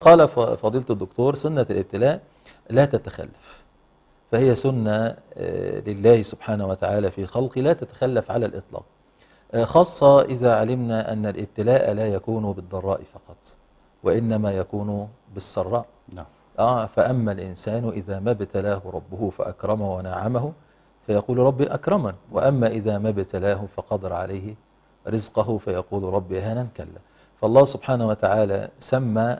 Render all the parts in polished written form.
قال فضيلة الدكتور: سنة الابتلاء لا تتخلف، فهي سنة لله سبحانه وتعالى في خلقه لا تتخلف على الإطلاق، خاصة إذا علمنا أن الابتلاء لا يكون بالضراء فقط وإنما يكون بالسراء. نعم. فأما الإنسان إذا ما ابتلاه ربه فأكرمه ونعمه فيقول ربي أكرمن، وأما إذا ما ابتلاه فقدر عليه رزقه فيقول ربي هانا. كلا، فالله سبحانه وتعالى سمى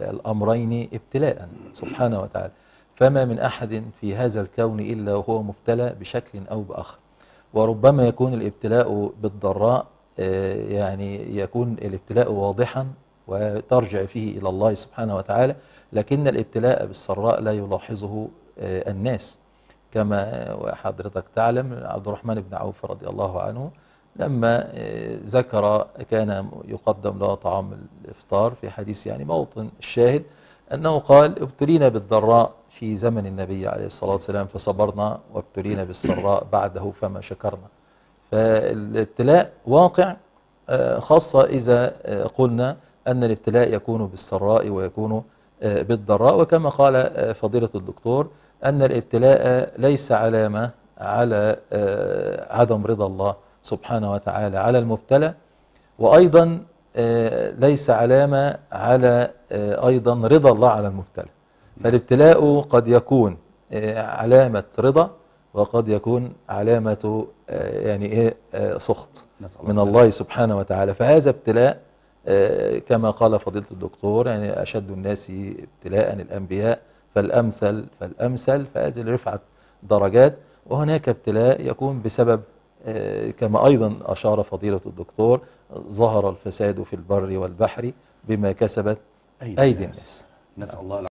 الأمرين ابتلاء سبحانه وتعالى، فما من أحد في هذا الكون إلا وهو مبتلى بشكل أو بآخر. وربما يكون الابتلاء بالضراء، يعني يكون الابتلاء واضحا وترجع فيه إلى الله سبحانه وتعالى، لكن الابتلاء بالسراء لا يلاحظه الناس، كما حضرتك تعلم عبد الرحمن بن عوف رضي الله عنه لما ذكر كان يقدم له طعام الإفطار في حديث يعني موطن الشاهد، أنه قال: ابتلينا بالضراء في زمن النبي عليه الصلاة والسلام فصبرنا، وابتلينا بالسراء بعده فما شكرنا. فالابتلاء واقع، خاصة إذا قلنا أن الابتلاء يكون بالسراء ويكون بالضراء. وكما قال فضيلة الدكتور أن الابتلاء ليس علامة على عدم رضا الله سبحانه وتعالى على المبتلى، وأيضا ليس علامة على أيضا رضا الله على المبتلى. فالابتلاء قد يكون علامة رضا وقد يكون علامة يعني سخط من الله سبحانه وتعالى. فهذا ابتلاء كما قال فضيلة الدكتور، يعني أشد الناس ابتلاء الأنبياء فالأمثل فالأمثل، فهذه رفعت درجات. وهناك ابتلاء يكون بسبب كما أيضا أشار فضيلة الدكتور: ظهر الفساد في البر والبحر بما كسبت أيدي الناس. نسأل الله العافية.